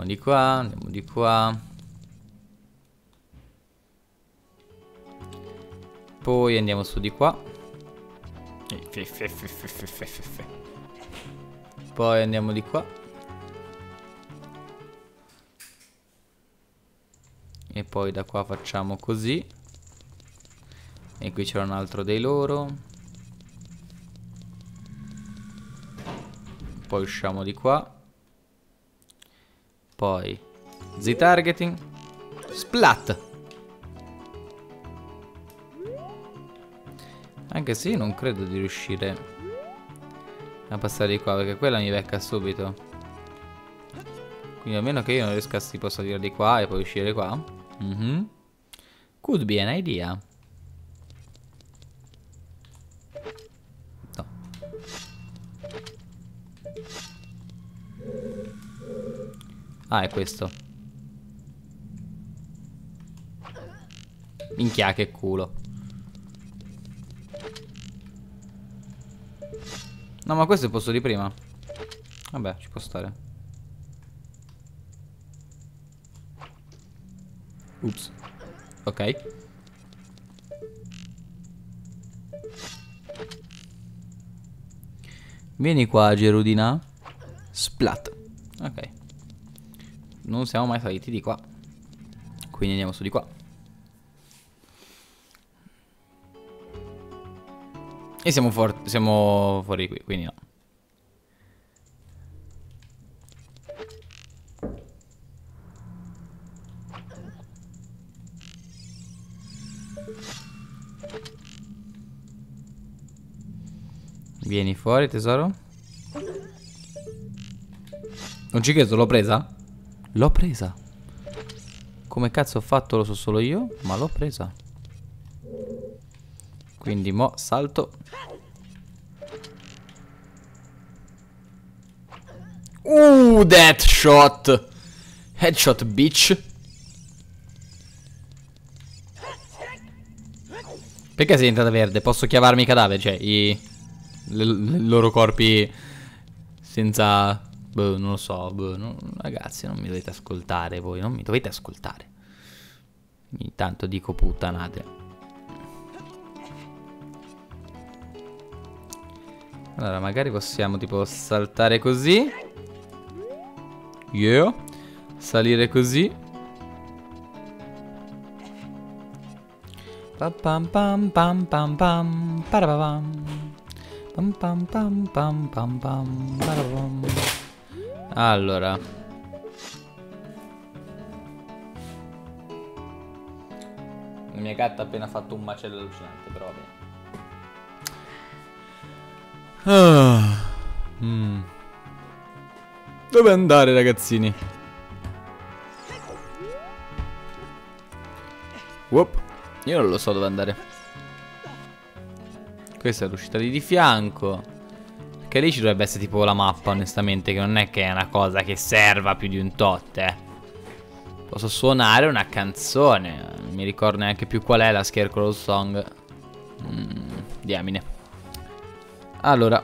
Andiamo di qua, andiamo di qua. Poi andiamo su di qua. Poi andiamo di qua. E poi da qua facciamo così. E qui c'era un altro dei loro. Poi usciamo di qua. Poi Z-targeting. Splat. Anche se io non credo di riuscire a passare di qua, perché quella mi becca subito. Quindi a meno che io non riesca a salire di qua e poi uscire qua. Could be an idea. Ah, è questo. Minchia, che culo. No, ma questo è il posto di prima. Vabbè, ci può stare. Ups. Ok. Vieni qua, Gerudina. Splat. Ok. Non siamo mai saliti di qua. Quindi andiamo su di qua. E siamo fuori di qui, quindi no. Vieni fuori, tesoro. Non ci credo, l'ho presa? L'ho presa. Come cazzo ho fatto lo so solo io, ma l'ho presa. Quindi mo salto. That shot. Headshot, bitch. Perché sei diventata verde? Posso chiavarmi i cadaveri, cioè i loro corpi senza... Boh, non lo so, boh, no, ragazzi, non mi dovete ascoltare voi, non mi dovete ascoltare. Intanto dico puttanate. Allora, magari possiamo tipo saltare così. Yeah. Salire così. Pam pam pam pam pam pam pam pam pam pam pam pam. Allora, la mia gatta ha appena fatto un macello allucinante, però va bene. Dove andare, ragazzini? Io non lo so dove andare. Questa è l'uscita lì di fianco. Che lì ci dovrebbe essere tipo la mappa, onestamente, che non è che è una cosa che serva più di un tot, eh. Posso suonare una canzone. Non mi ricordo neanche più qual è la Scarecrow's Song. Diamine. Allora.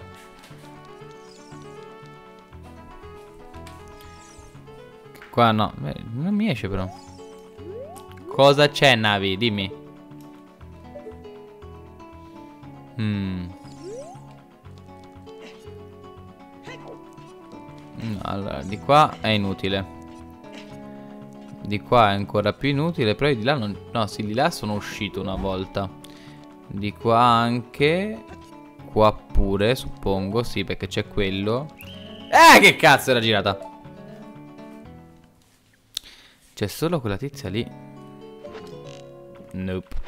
Qua no. Non mi esce però. Cosa c'è, Navi? Dimmi. Allora, di qua è inutile. Di qua è ancora più inutile. Però io di là non... No, sì, di là sono uscito una volta. Di qua anche. Qua pure, suppongo. Sì, perché c'è quello. Che cazzo, era girata. C'è solo quella tizia lì. Nope.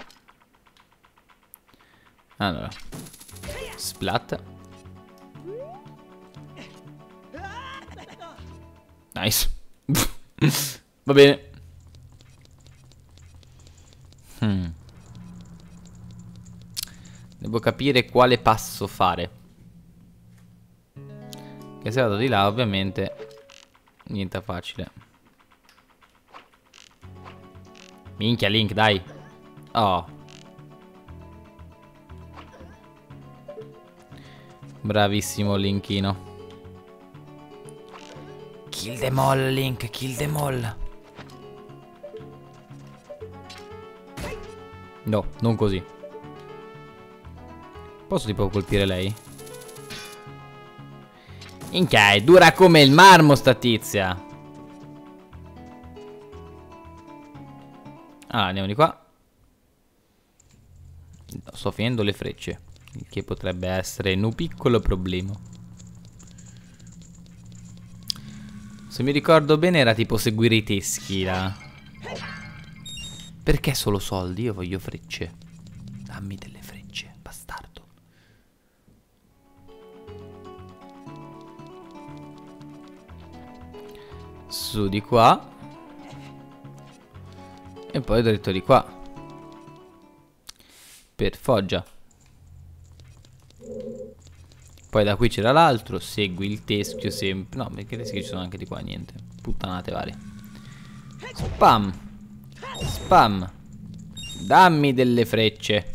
Allora. Splat. Nice. Va bene. Devo capire quale passo fare. Che se vado di là ovviamente niente facile. Minchia, Link, dai. Oh. Bravissimo Linkino. Kill them all, Link, kill them all. No, non così. Posso tipo colpire lei? Minchia, è dura come il marmo sta tizia. Allora, andiamo di qua. Sto finendo le frecce, il che potrebbe essere un piccolo problema. Se mi ricordo bene era tipo seguire i teschi là. Perché solo soldi? Io voglio frecce. Dammi delle frecce, bastardo. Su di qua. E poi dritto di qua. Per Foggia. Poi da qui c'era l'altro. Segui il teschio sempre. No, perché i teschi ci sono anche di qua, niente. Puttanate varie. Spam. Spam. Dammi delle frecce.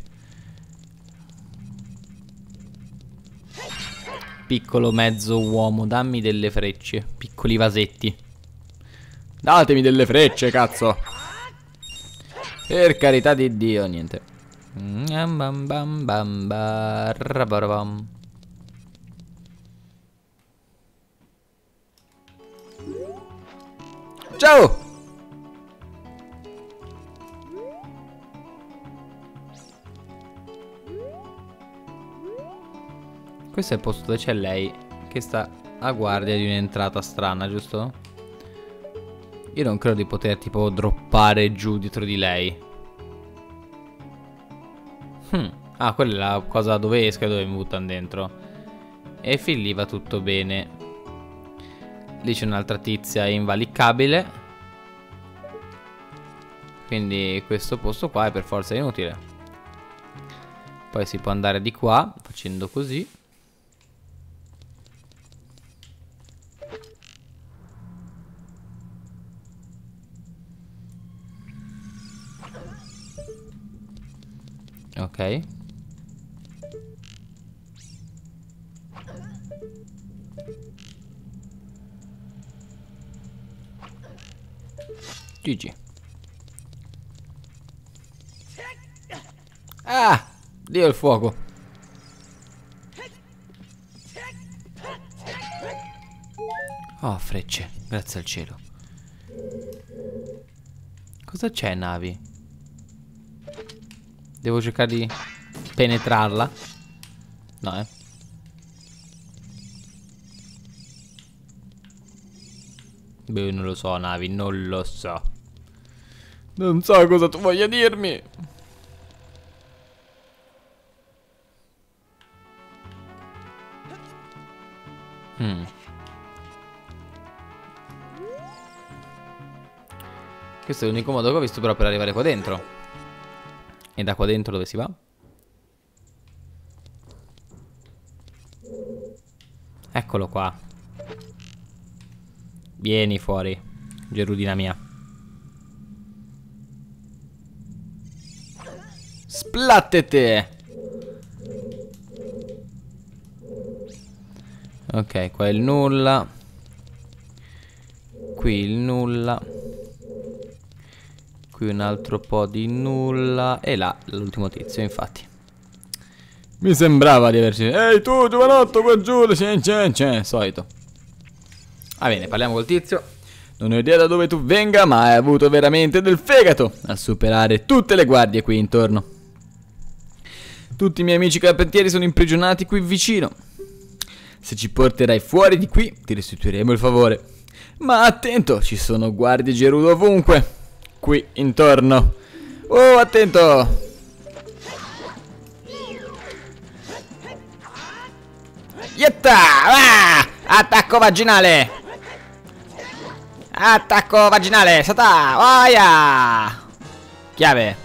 Piccolo mezzo uomo, dammi delle frecce. Piccoli vasetti. Datemi delle frecce, cazzo. Per carità di Dio, niente. Ciao! Questo è il posto dove c'è lei che sta a guardia di un'entrata strana, giusto? Io non credo di poter tipo droppare giù dietro di lei. Ah, quella è la cosa dove esca e dove mi buttano dentro. E fin lì va tutto bene. Lì c'è un'altra tizia invalicabile. Quindi questo posto qua è per forza inutile. Poi si può andare di qua facendo così. Ok. GG. Ah! Dio il fuoco. Oh, frecce, grazie al cielo. Cosa c'è, Navi? Devo cercare di penetrarla. No, eh. Beh, non lo so, Navi, non lo so. Non so cosa tu voglia dirmi. Questo è l'unico modo che ho visto però per arrivare qua dentro. E da qua dentro dove si va? Eccolo qua. Vieni fuori, Gerudina mia. Splattete! Ok, qua è il nulla. Qui il nulla. Qui un altro po' di nulla. E là, l'ultimo tizio, infatti. Mi sembrava di averci... Ehi tu, giovanotto, qua giù, c'è, solito. Va bene, parliamo col tizio. Non ho idea da dove tu venga, ma hai avuto veramente del fegato a superare tutte le guardie qui intorno. Tutti i miei amici carpentieri sono imprigionati qui vicino. Se ci porterai fuori di qui, ti restituiremo il favore. Ma attento, ci sono guardie Gerudo ovunque. Qui intorno. Oh, attento. Ietta! Ah! Attacco vaginale. Attacco vaginale. Sata. Oh, yeah! Chiave.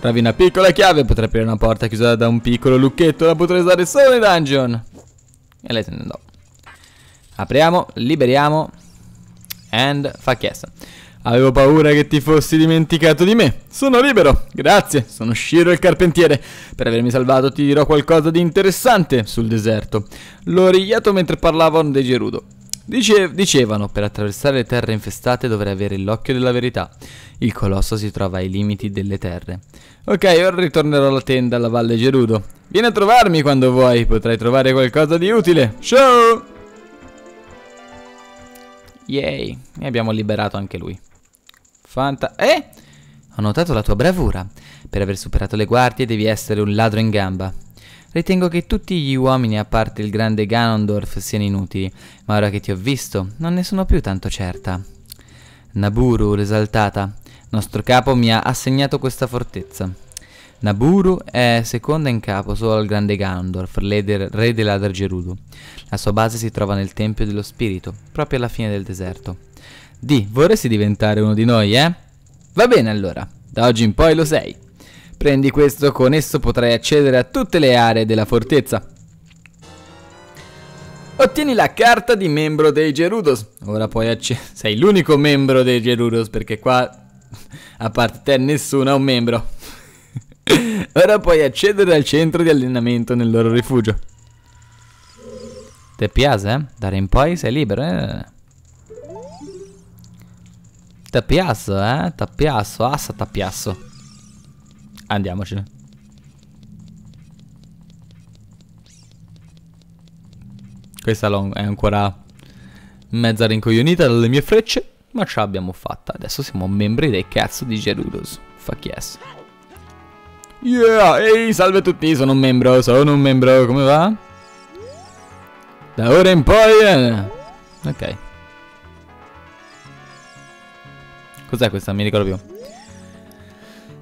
Trovi una piccola chiave. Potrai aprire una porta chiusa da un piccolo lucchetto. La potrai usare solo in dungeon. E lei se ne andò. Apriamo. Liberiamo. And fa chiesa. Avevo paura che ti fossi dimenticato di me. Sono libero, grazie. Sono Shiro il carpentiere. Per avermi salvato ti dirò qualcosa di interessante sul deserto. L'ho origliato mentre parlavano dei Gerudo. Dicevano, per attraversare le terre infestate dovrei avere l'occhio della verità. Il colosso si trova ai limiti delle terre. Ok, ora ritornerò alla tenda alla Valle Gerudo. Vieni a trovarmi quando vuoi, potrai trovare qualcosa di utile. Ciao! Yay, e abbiamo liberato anche lui. Ho notato la tua bravura. Per aver superato le guardie devi essere un ladro in gamba. Ritengo che tutti gli uomini, a parte il grande Ganondorf, siano inutili, ma ora che ti ho visto, non ne sono più tanto certa. Nabooru, l'esaltata, nostro capo mi ha assegnato questa fortezza. Nabooru è seconda in capo solo al grande Ganondorf, re dell'Adar Gerudo. La sua base si trova nel Tempio dello Spirito, proprio alla fine del deserto. Di, vorresti diventare uno di noi, eh? Va bene allora, da oggi in poi lo sei. Prendi questo, con esso potrai accedere a tutte le aree della fortezza. Ottieni la carta di membro dei Gerudos. Ora puoi accedere. Sei l'unico membro dei Gerudos, perché qua, a parte te, nessuno è un membro. Ora puoi accedere al centro di allenamento nel loro rifugio. Te piace, eh? D'ora in poi sei libero, eh? Te piace, eh? Te piace, assa te piace. Andiamocene. Questa è ancora mezza rincoglionita dalle mie frecce, ma ce l'abbiamo fatta. Adesso siamo membri dei cazzo di Gerudos. Fuck yes. Yeah, ehi, salve a tutti, sono un membro, come va? Da ora in poi... Ok. Cos'è questa? Mi ricordo più.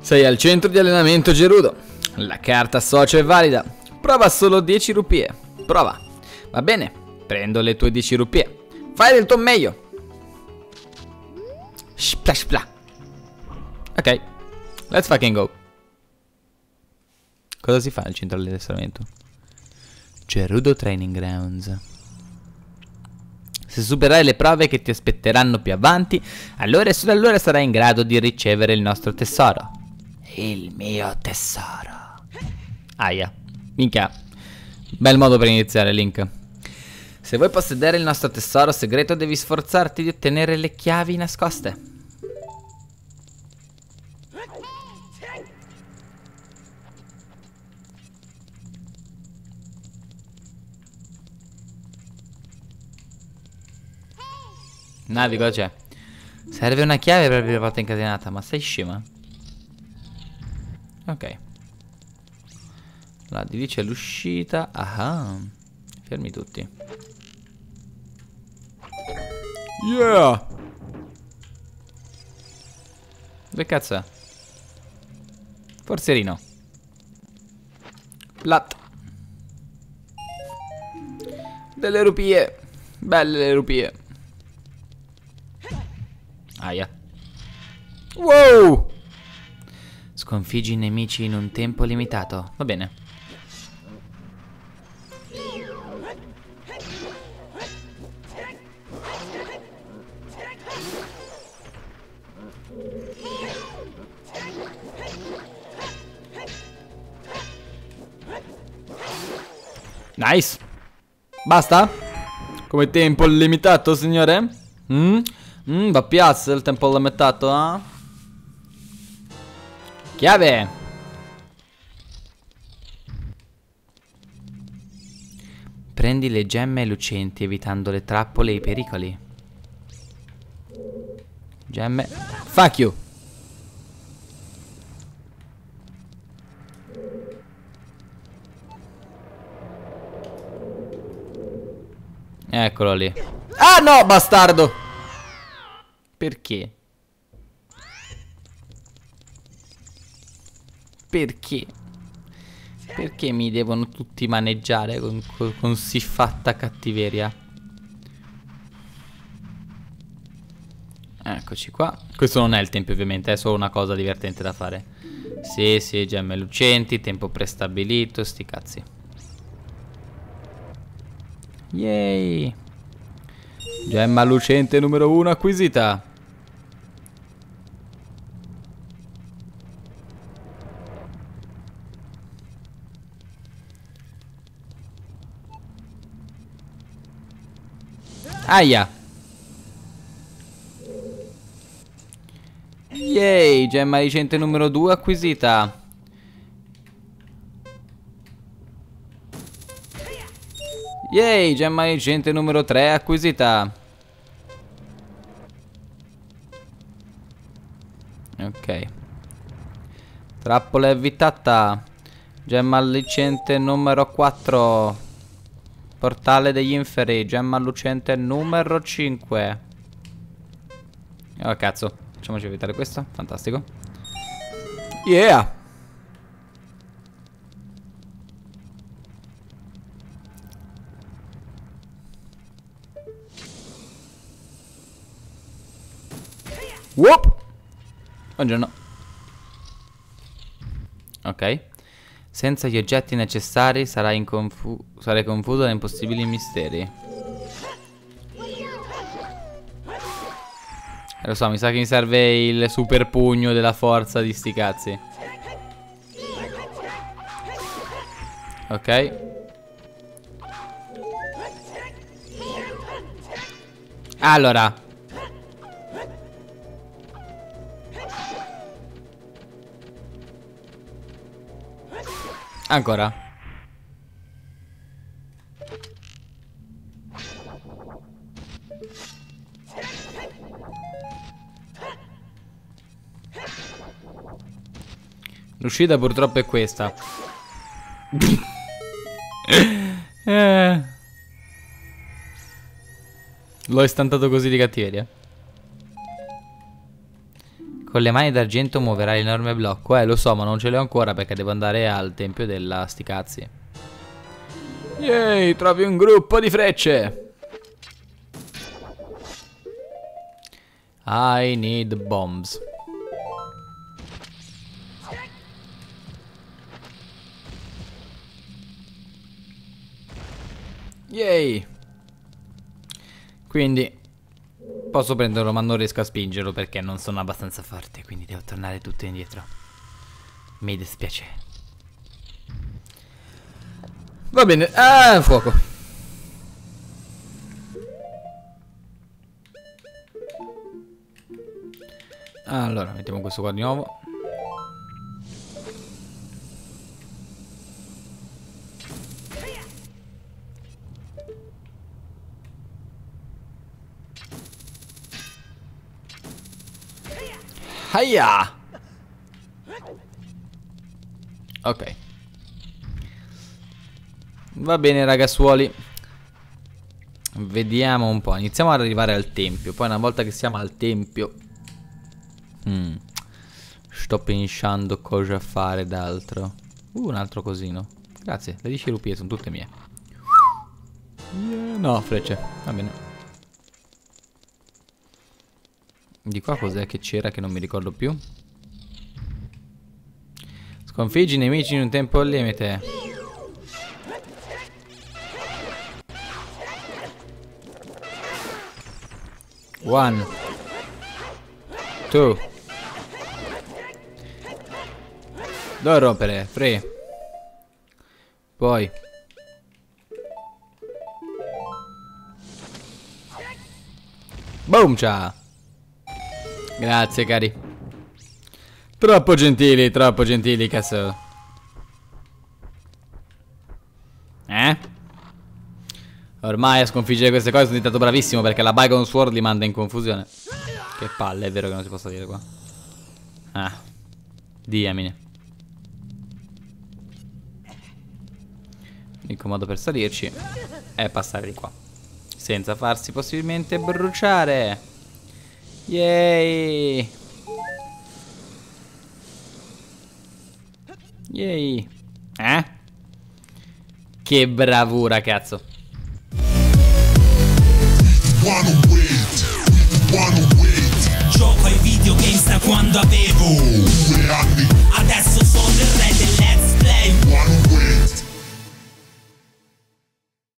Sei al centro di allenamento Gerudo. La carta socio è valida. Prova solo 10 rupie. Prova. Va bene. Prendo le tue 10 rupie. Fai del tuo meglio. Spla spla. Ok. Let's fucking go. Cosa si fa al centro di allenamento? Gerudo Training Grounds. Se superai le prove che ti aspetteranno più avanti, allora e solo allora sarai in grado di ricevere il nostro tesoro. Il mio tesoro. Aia. Minchia. Bel modo per iniziare, Link. Se vuoi possedere il nostro tesoro segreto, devi sforzarti di ottenere le chiavi nascoste. Navi, cosa c'è? Serve una chiave per aver fatto incatenata. Ma sei scema? Ok. Là di lì c'è l'uscita. Ah. Fermi tutti. Yeah. Dove cazzo è? Forzerino. Plat. Delle rupie. Belle le rupie. Aia. Wow. Sconfiggi i nemici in un tempo limitato. Va bene. Nice. Basta? Come tempo limitato, signore? Va piazza il tempo limitato, eh? Chiave. Prendi le gemme lucenti evitando le trappole e i pericoli. Gemme. Fuck you. Eccolo lì. Ah no, bastardo. Perché? Perché? Perché mi devono tutti maneggiare con siffatta cattiveria? Eccoci qua. Questo non è il tempio ovviamente, è solo una cosa divertente da fare. Sì, sì, gemme lucenti, tempo prestabilito, sti cazzi. Yay! Gemma lucente numero 1 acquisita. Aia. Yay, gemma ricente numero 2 acquisita. Yay, gemma ricente numero 3 acquisita. Ok. Trappola evitata. Gemma lucente numero 4. Portale degli inferi. Gemma lucente numero 5. Oh cazzo. Facciamoci evitare questo. Fantastico. Yeah. Whoop. Buongiorno. Ok. Senza gli oggetti necessari sarai confuso da impossibili misteri. Lo so, mi sa che mi serve il super pugno della forza di sti cazzi. Ok. Allora. Ancora. L'uscita purtroppo è questa. L'ho istantato così di cattiveria. Con le mani d'argento muoverai l'enorme blocco. Lo so, ma non ce l'ho ancora perché devo andare al tempio della sticazzi. Yay, trovi un gruppo di frecce. I need bombs. Yay. Quindi posso prenderlo ma non riesco a spingerlo perché non sono abbastanza forte, quindi devo tornare tutto indietro. Mi dispiace. Va bene. Ah, fuoco. Allora, mettiamo questo qua di nuovo. Aia! Ok. Va bene ragazzuoli. Vediamo un po'. Iniziamo ad arrivare al tempio. Poi una volta che siamo al tempio sto pensando cosa fare d'altro. Un altro cosino. Grazie, le 10 rupie sono tutte mie. No, frecce. Va bene. Di qua cos'è che c'era che non mi ricordo più? Sconfiggi i nemici in un tempo limite. One. Two. Devo rompere. Three. Poi. Boom, ciao. Grazie cari. Troppo gentili cazzo. Ormai a sconfiggere queste cose sono diventato bravissimo perché la Biggoron's Sword li manda in confusione. Che palle, è vero che non si possa dire qua. Ah, diamine. L'unico modo per salirci è passare di qua senza farsi possibilmente bruciare. Yay! Yay! Eh? Che bravura, cazzo! Gioco ai videogames da quando avevo 2 anni. Adesso sono il re del let's play.